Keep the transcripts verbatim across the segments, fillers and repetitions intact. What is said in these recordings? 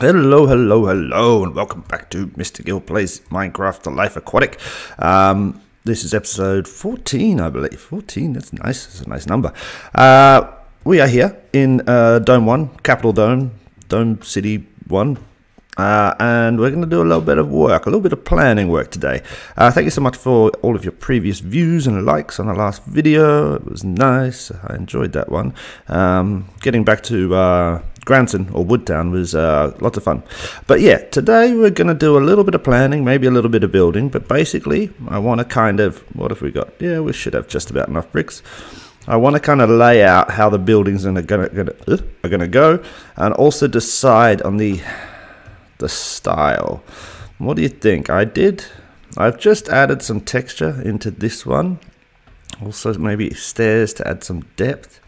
Hello, hello, hello, and welcome back to Mister Gill Plays Minecraft The Life Aquatic. Um, this is episode fourteen, I believe. fourteen, that's nice. That's a nice number. Uh, we are here in uh, Dome one, Capital Dome, Dome City one, uh, and we're going to do a little bit of work, a little bit of planning work today. Uh, thank you so much for all of your previous views and likes on the last video. It was nice. I enjoyed that one. Um, getting back to... Uh, Granton or Woodtown was uh, lots of fun. But yeah, today we're going to do a little bit of planning, maybe a little bit of building, but basically I want to kind of, what have we got? Yeah, we should have just about enough bricks. I want to kind of lay out how the buildings are going uh, are going to go, and also decide on the the style. What do you think? I did, I've just added some texture into this one. Also maybe stairs to add some depth.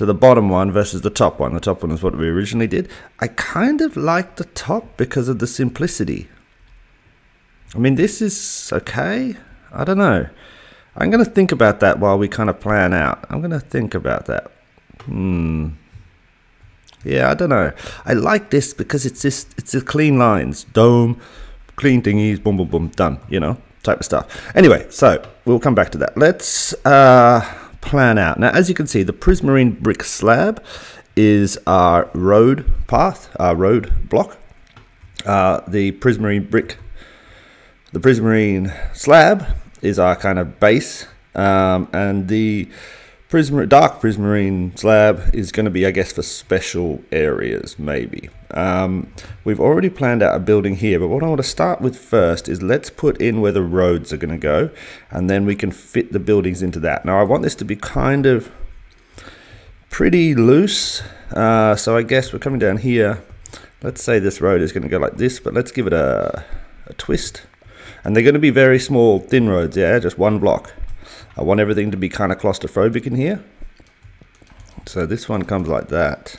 So the bottom one versus the top one. The top one is what we originally did. I kind of like the top because of the simplicity. I mean, this is okay. I don't know. I'm going to think about that while we kind of plan out. I'm going to think about that. Hmm. Yeah, I don't know. I like this because it's just, it's the clean lines. Dome, clean thingies, boom, boom, boom, done, you know, type of stuff. Anyway, so we'll come back to that. Let's... Uh, plan out. Now, as you can see, the prismarine brick slab is our road path, our road block. Uh, the prismarine brick, the prismarine slab is our kind of base, um, and the prismarine, dark prismarine slab is going to be, I guess, for special areas, maybe. Um, we've already planned out a building here, but what I want to start with first is let's put in where the roads are going to go, and then we can fit the buildings into that. Now I want this to be kind of pretty loose, uh, so I guess we're coming down here. Let's say this road is going to go like this, but let's give it a, a twist. And they're going to be very small, thin roads, yeah, just one block. I want everything to be kind of claustrophobic in here. So this one comes like that.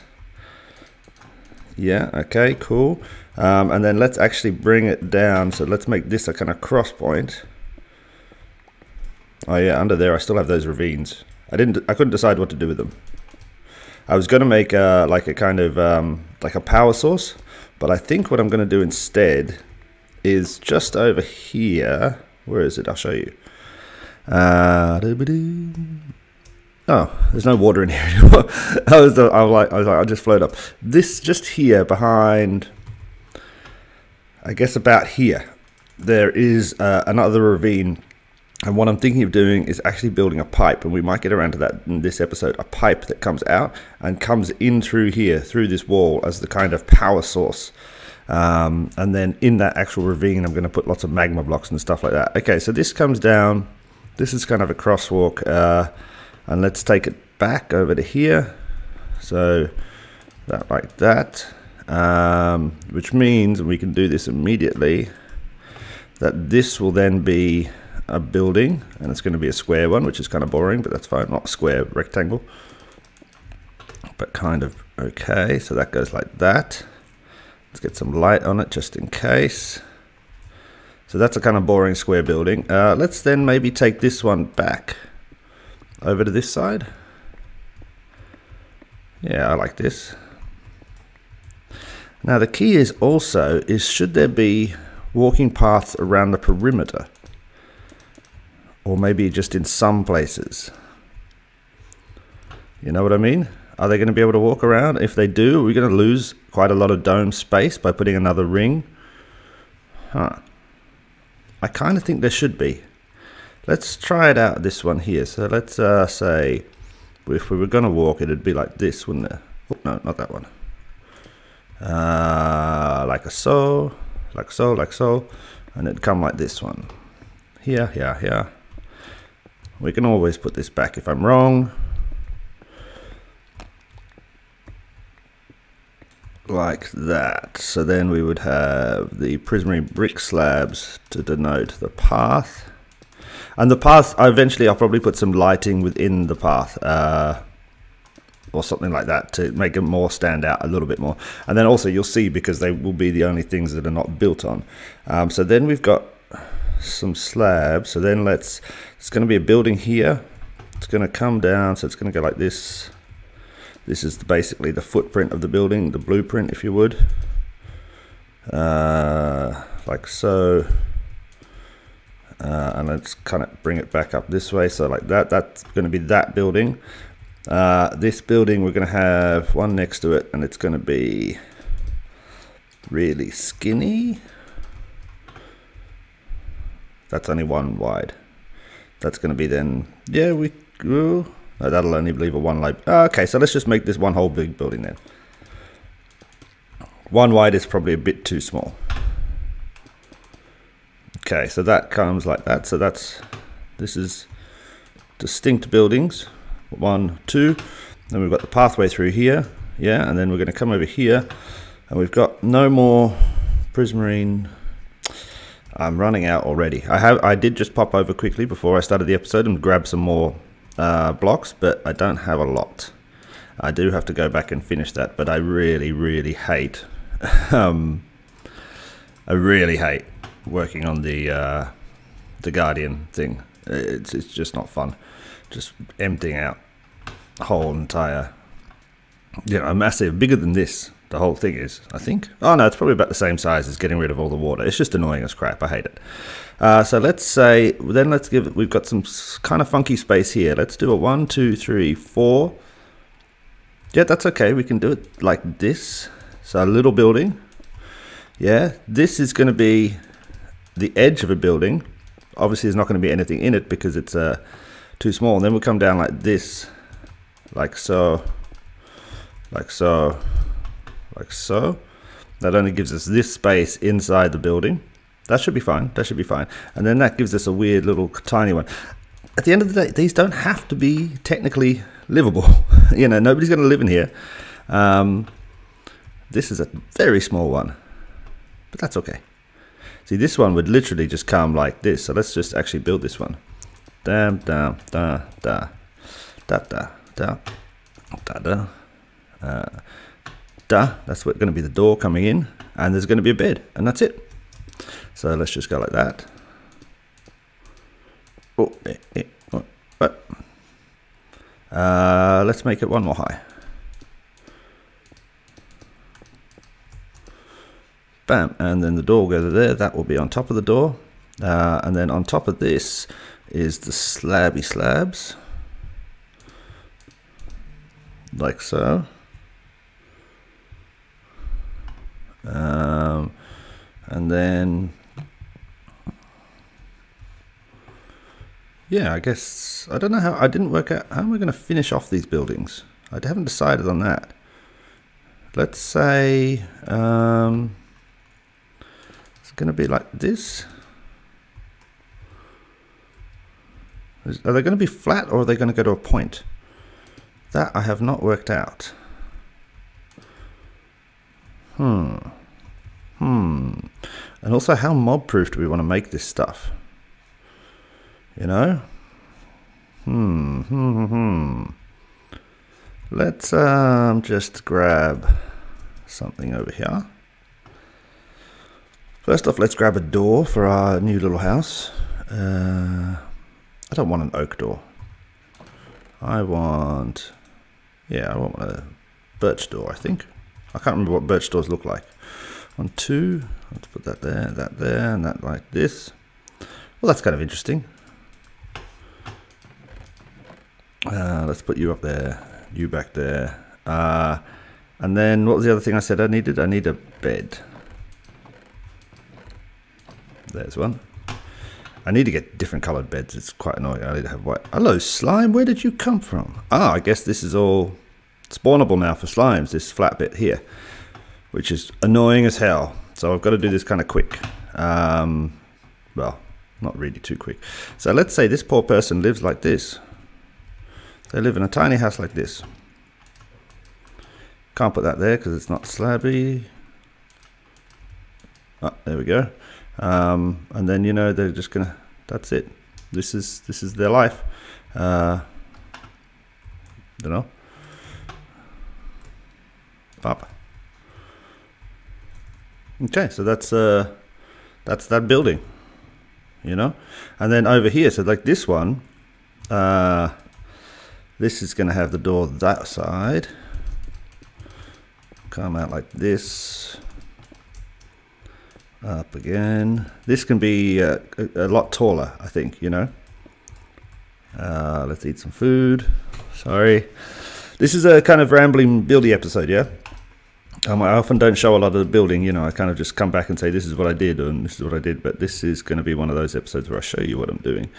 Yeah, okay, cool. Um, and then let's actually bring it down. So let's make this a kind of cross point. Oh yeah, under there I still have those ravines. I didn't, I couldn't decide what to do with them. I was going to make a, like a kind of um, like a power source, but I think what I'm going to do instead is just over here. Where is it? I'll show you. Uh, oh, there's no water in here anymore. I was, the, I was like, I was like, I'll just float up. This just here behind, I guess about here, there is uh, another ravine. And what I'm thinking of doing is actually building a pipe, and we might get around to that in this episode, a pipe that comes out and comes in through here, through this wall as the kind of power source. Um, and then in that actual ravine, I'm going to put lots of magma blocks and stuff like that. Okay, so this comes down. This is kind of a crosswalk, uh, and let's take it back over to here, so that like that, um, which means, and we can do this immediately, that this will then be a building, and it's going to be a square one, which is kind of boring, but that's fine, not square, rectangle, but kind of okay, so that goes like that. Let's get some light on it just in case. So that's a kind of boring square building. Uh, let's then maybe take this one back over to this side. Yeah, I like this. Now the key is also, is should there be walking paths around the perimeter? Or maybe just in some places. You know what I mean? Are they going to be able to walk around? If they do, are we going to lose quite a lot of dome space by putting another ring? Huh. I kind of think there should be. Let's try it out, this one here. So let's uh, say if we were going to walk, it'd be like this, wouldn't it? Oh, no, not that one. Uh, like a so, like so, like so. And it'd come like this one. Here, here, here. We can always put this back if I'm wrong. Like that. So then we would have the prismarine brick slabs to denote the path, and the path eventually I'll probably put some lighting within the path, uh, or something like that to make it more stand out a little bit more. And then also you'll see, because they will be the only things that are not built on. Um, so then we've got some slabs. So then let's, it's going to be a building here. It's going to come down, so it's going to go like this. This is basically the footprint of the building, the blueprint, if you would. uh, like so, uh, and let's kind of bring it back up this way. So like that, that's going to be that building. Uh, this building, we're going to have one next to it, and it's going to be really skinny. That's only one wide. That's going to be then, yeah, we grew. No, that'll only leave a one light. Okay, so let's just make this one whole big building then. One wide is probably a bit too small. Okay, so that comes like that. So that's, this is distinct buildings. One, two. Then we've got the pathway through here. Yeah, and then we're going to come over here. And we've got no more prismarine. I'm running out already. I have. I did just pop over quickly before I started the episode and grab some more uh, blocks, but I don't have a lot. I do have to go back and finish that, but I really, really hate. um, I really hate working on the uh, the Guardian thing. It's it's just not fun. Just emptying out a whole entire, you know, a massive, bigger than this. The whole thing is, I think. Oh no, it's probably about the same size as getting rid of all the water. It's just annoying as crap. I hate it. Uh, so let's say, then let's give it, we've got some kind of funky space here. Let's do a one, two, three, four. Yeah, that's okay. We can do it like this. So a little building. Yeah, this is going to be the edge of a building. Obviously, there's not going to be anything in it because it's uh, too small. And then we'll come down like this, like so, like so. Like so. That only gives us this space inside the building. That should be fine. That should be fine. And then that gives us a weird little tiny one. At the end of the day, these don't have to be technically livable. You know, nobody's going to live in here. Um, this is a very small one, but that's okay. See, this one would literally just come like this. So let's just actually build this one. Dam, dam, da, da, da, da, da, da, da. Uh, That's going to be the door coming in, and there's going to be a bed, and that's it. So let's just go like that. Oh, eh, eh, oh, but uh, let's make it one more high. Bam, and then the door will go there. That will be on top of the door, uh, and then on top of this is the slabby slabs, like so. Um, and then, yeah, I guess, I don't know how, I didn't work out, how am I going to finish off these buildings? I haven't decided on that. Let's say, um, it's going to be like this. Is, are they going to be flat, or are they going to go to a point? That I have not worked out. Hmm. Hmm. And also, how mob-proof do we want to make this stuff? You know? Hmm. Hmm. Hmm. Let's um, just grab something over here. First off, let's grab a door for our new little house. Uh, I don't want an oak door. I want... Yeah, I want a birch door, I think. I can't remember what birch doors look like. On two, let's put that there, that there, and that like this. Well, that's kind of interesting. Uh, let's put you up there, you back there. Uh, and then what was the other thing I said I needed? I need a bed. There's one. I need to get different colored beds. It's quite annoying. I need to have white. Hello, slime. Where did you come from? Ah, I guess this is all... spawnable now for slimes, this flat bit here, which is annoying as hell. So I've got to do this kind of quick. Um, well, not really too quick. So let's say this poor person lives like this. They live in a tiny house like this. Can't put that there because it's not slabby. Oh, there we go. Um, and then, you know, they're just gonna, that's it. This is, this is their life. Uh, don't know. Up. Okay, so that's uh that's that building, you know. And then over here, so like this one, uh this is gonna have the door that side come out like this, Up again. This can be uh, a, a lot taller, I think, you know. Uh, let's eat some food. Sorry. This is a kind of rambling building episode, yeah? Um, I often don't show a lot of the building, you know. I kind of just come back and say, this is what I did, and this is what I did. But this is going to be one of those episodes where I show you what I'm doing.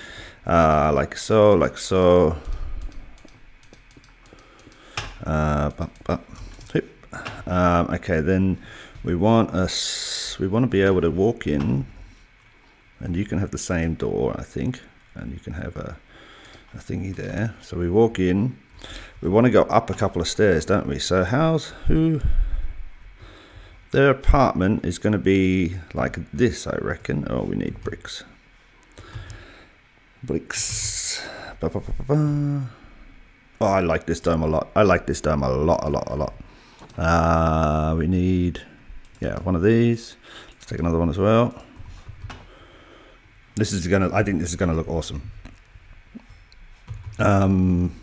Uh, like so, like so. Uh, bump, bump, hip. Um, okay, then we want us. We want to be able to walk in, and you can have the same door, I think, and you can have a, a thingy there. So we walk in. We want to go up a couple of stairs, don't we? So how's who? Their apartment is going to be like this, I reckon. Oh, we need bricks. Bricks. Ba, ba, ba, ba, ba. Oh, I like this dome a lot. I like this dome a lot, a lot, a lot. Uh, we need, yeah, one of these. Let's take another one as well. This is gonna. I think this is gonna look awesome. Um,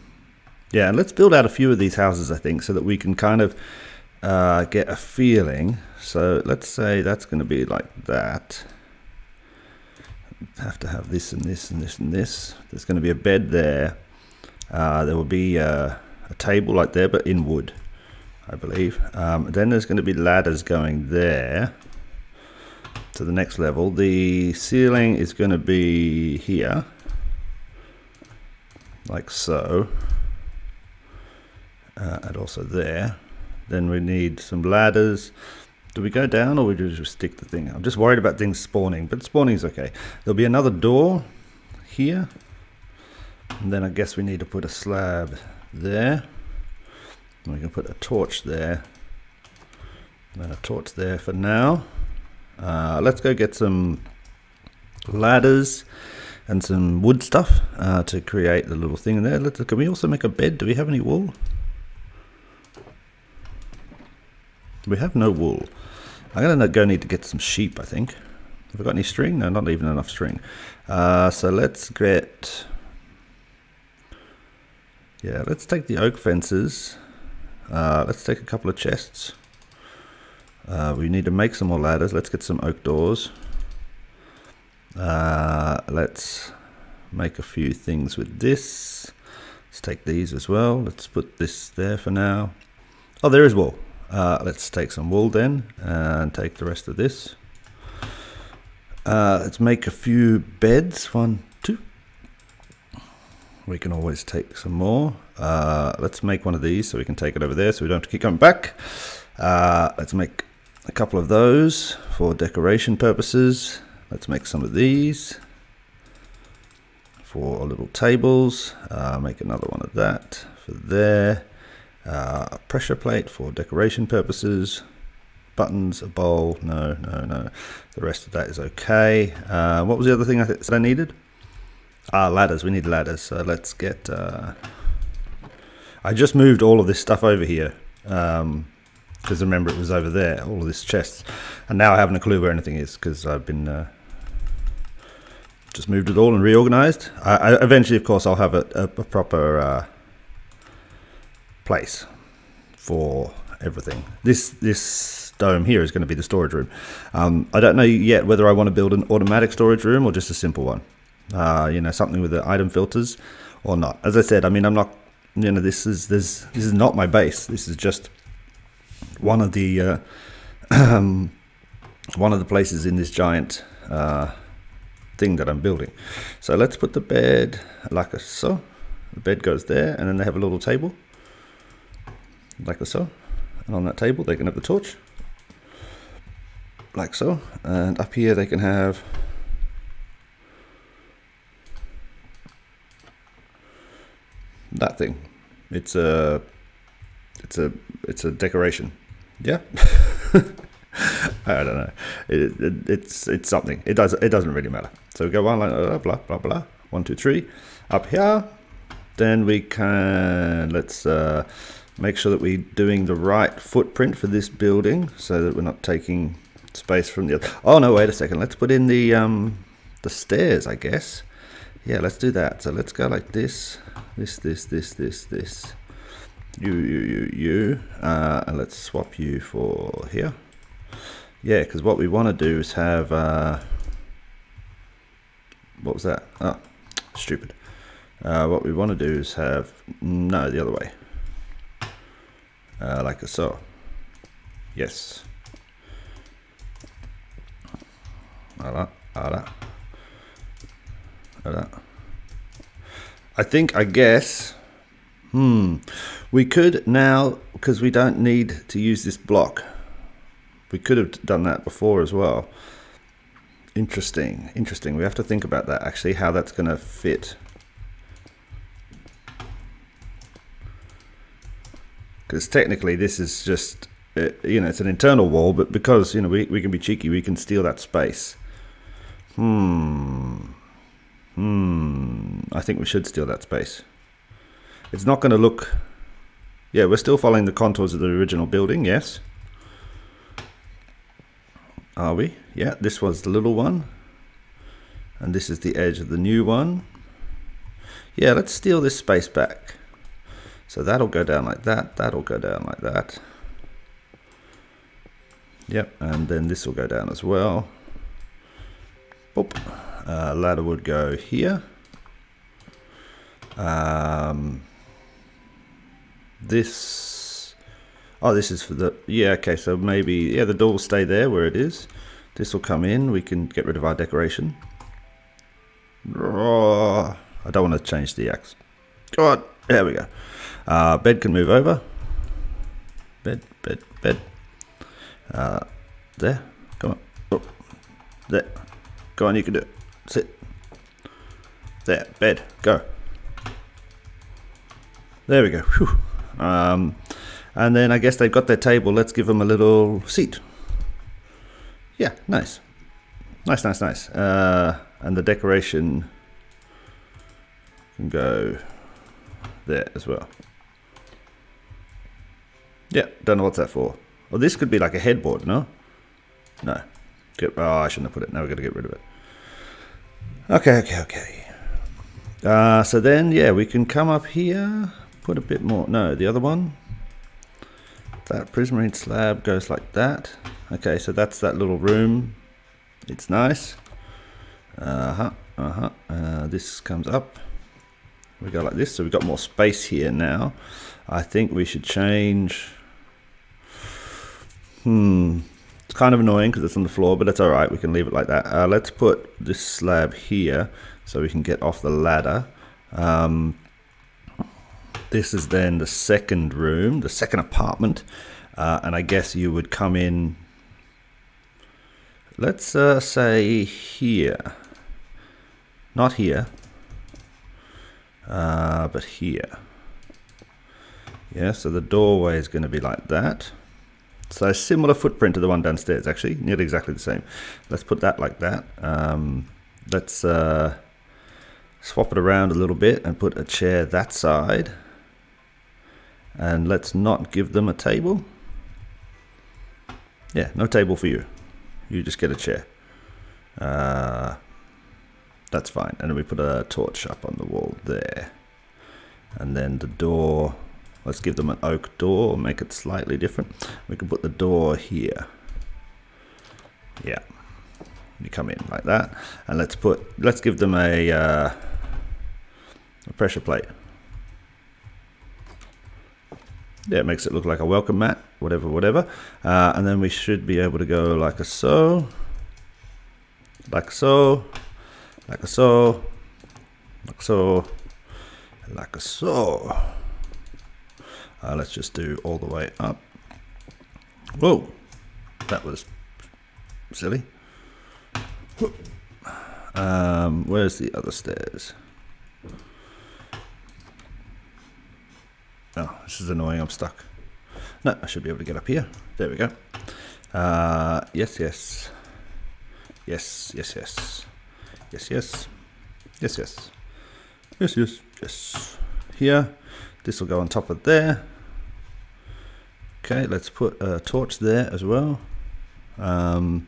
yeah, and let's build out a few of these houses, I think, so that we can kind of uh, get a feeling. So let's say that's gonna be like that. Have to have this and this and this and this. There's gonna be a bed there. Uh, there will be uh, a table like there, but in wood, I believe. Um, then there's going to be ladders going there to the next level. The ceiling is going to be here, like so, uh, and also there. Then we need some ladders. Do we go down, or do we just stick the thing? I'm just worried about things spawning, but spawning's okay. There'll be another door here. And then I guess we need to put a slab there. And we can put a torch there. And then a torch there for now. Uh, let's go get some ladders and some wood stuff uh, to create the little thing there. Let's, can we also make a bed? Do we have any wool? We have no wool. I'm going to go need to get some sheep, I think. Have we got any string? No, not even enough string. Uh, so let's get... Yeah, let's take the oak fences. Uh, let's take a couple of chests. Uh, we need to make some more ladders. Let's get some oak doors. Uh, let's make a few things with this. Let's take these as well. Let's put this there for now. Oh, there is wool. Uh, let's take some wool then and take the rest of this. Uh, let's make a few beds. One, two. We can always take some more. Uh, let's make one of these so we can take it over there so we don't have to keep coming back. Uh, let's make a couple of those for decoration purposes. Let's make some of these for little tables. Uh, make another one of that for there. Uh, a pressure plate for decoration purposes. Buttons, a bowl. No, no, no. The rest of that is okay. Uh, what was the other thing I th- that I needed? Ah, ladders. We need ladders. So let's get... Uh, I just moved all of this stuff over here. Um, because remember, it was over there. All of this chests. And now I haven't a clue where anything is. Because I've been... Uh, just moved it all and reorganized. I, I, eventually, of course, I'll have a, a, a proper... Uh, place. For everything. This... this dome here is going to be the storage room. Um, I don't know yet whether I want to build an automatic storage room or just a simple one. Uh, you know, something with the item filters or not. As I said, I mean, I'm not, you know, this is, this, this is not my base. This is just one of the, uh, um, one of the places in this giant, uh, thing that I'm building. So let's put the bed like so. The bed goes there, and then they have a little table like so. And on that table, they can have the torch like so. And up here, they can have that thing. It's a, it's a, it's a decoration. Yeah, I don't know. It, it, it's it's something. It does. It doesn't really matter. So we go one line, blah blah blah blah. One, two, three. Up here, then we can let's uh, make sure that we're doing the right footprint for this building, so that we're not taking space from the other. Oh no! Wait a second. Let's put in the um the stairs, I guess. Yeah, let's do that. So let's go like this. This, this, this, this, this. You, you, you, you. Uh, and let's swap you for here. Yeah, because what we want to do is have, uh, what was that? Oh, stupid. Uh, what we want to do is have, no, the other way. Uh, like so. Yes. Like that, like that, like that. I think, I guess, hmm, we could now, because we don't need to use this block. We could have done that before as well. Interesting, interesting. We have to think about that, actually, how that's going to fit. Because technically this is just, you know, it's an internal wall, but because, you know, we, we can be cheeky, we can steal that space. Hmm. Hmm. I think we should steal that space. It's not going to look... Yeah, we're still following the contours of the original building, yes. Are we? Yeah, this was the little one. And this is the edge of the new one. Yeah, let's steal this space back. So that'll go down like that. That'll go down like that. Yep, and then this will go down as well. Boop. Uh, ladder would go here. Um, this, oh, this is for the, yeah, okay, so maybe, yeah, the door will stay there where it is. This will come in, we can get rid of our decoration. Oh, I don't want to change the axe. God, there we go. Uh, bed can move over. Bed, bed, bed. Uh, there, come on. Oh, there, go on, you can do it. Sit. There, bed, go. There we go. Um, and then I guess they've got their table. Let's give them a little seat. Yeah, nice. Nice, nice, nice. Uh, and the decoration can go there as well. Yeah, don't know what's that for. Well, this could be like a headboard, no? No. Get, oh, I shouldn't have put it. Now we've got to get rid of it. Okay, okay, okay. Uh, so then, yeah, we can come up here. Put a bit more, no, the other one, that prismarine slab goes like that. Okay, so that's that little room. It's nice. Uh-huh, uh-huh. Uh, this comes up. We go like this, so we've got more space here now. I think we should change. Hmm, it's kind of annoying because it's on the floor, but that's all right. We can leave it like that. Uh, let's put this slab here so we can get off the ladder. Um, This is then the second room, the second apartment, uh, and I guess you would come in, let's uh, say here, not here, uh, but here. Yeah, so the doorway is going to be like that. So similar footprint to the one downstairs, actually, nearly exactly the same. Let's put that like that. Um, let's uh, swap it around a little bit and put a chair that side. And let's not give them a table. Yeah, no table for you. You just get a chair. Uh, that's fine. And then we put a torch up on the wall there. And then the door, let's give them an oak door, make it slightly different. We can put the door here. Yeah, you come in like that. And let's put, let's give them a, uh, a pressure plate. Yeah, it makes it look like a welcome mat, whatever, whatever. Uh, and then we should be able to go like a so, like so, like a so, like so, like a so. Uh, let's just do all the way up. Whoa, that was silly. Um, where's the other stairs? Oh, this is annoying, I'm stuck. No, I should be able to get up here. There we go. Uh, yes, yes. Yes, yes, yes. Yes, yes. Yes, yes. Yes, yes, yes. Here. This will go on top of there. Okay, let's put a torch there as well. Um,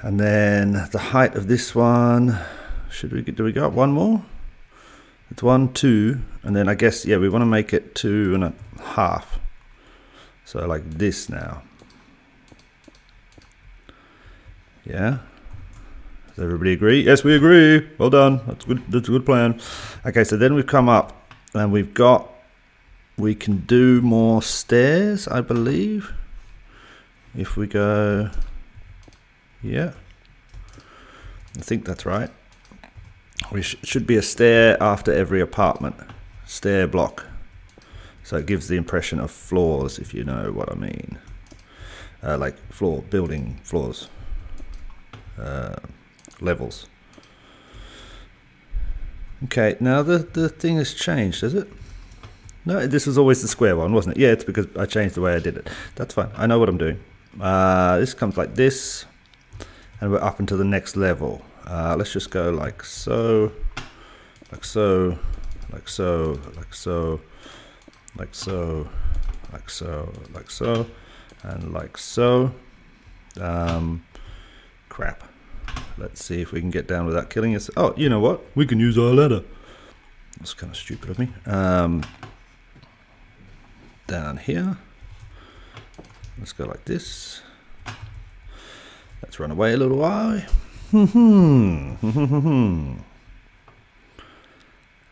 and then the height of this one. Should we, do we go up one more? It's one, two, and then I guess, yeah, we want to make it two and a half. So like this now. Yeah. Does everybody agree? Yes, we agree. Well done. That's good. That's a good plan. Okay, so then we've come up and we've got, we can do more stairs, I believe. If we go, yeah, I think that's right. We sh should be a stair after every apartment, stair block. So it gives the impression of floors, if you know what I mean. Uh, like floor, building floors. Uh, levels. Okay, now the, the thing has changed, has it? No, this was always the square one, wasn't it? Yeah, it's because I changed the way I did it. That's fine, I know what I'm doing. Uh, this comes like this, and we're up into the next level. Uh, let's just go like so, like so, like so, like so, like so, like so, like so, and like so. Um, crap. Let's see if we can get down without killing us. Oh, you know what? We can use our ladder. That's kind of stupid of me. Um, down here. Let's go like this. Let's run away a little while.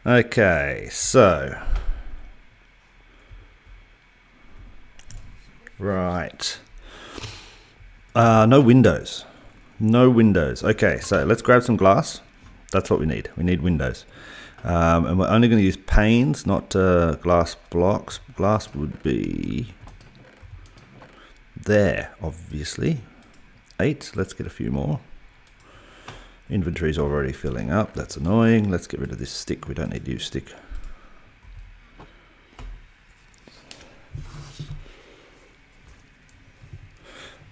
Okay, so. Right. Uh, no windows. No windows. Okay, so let's grab some glass. That's what we need. We need windows. Um, and we're only going to use panes, not uh, glass blocks. Glass would be there, obviously. Eight. Let's get a few more. Inventory's already filling up. That's annoying. Let's get rid of this stick. We don't need to use stick.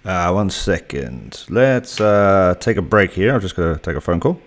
Uh, one second. Let's uh, take a break here. I'm just going to take a phone call.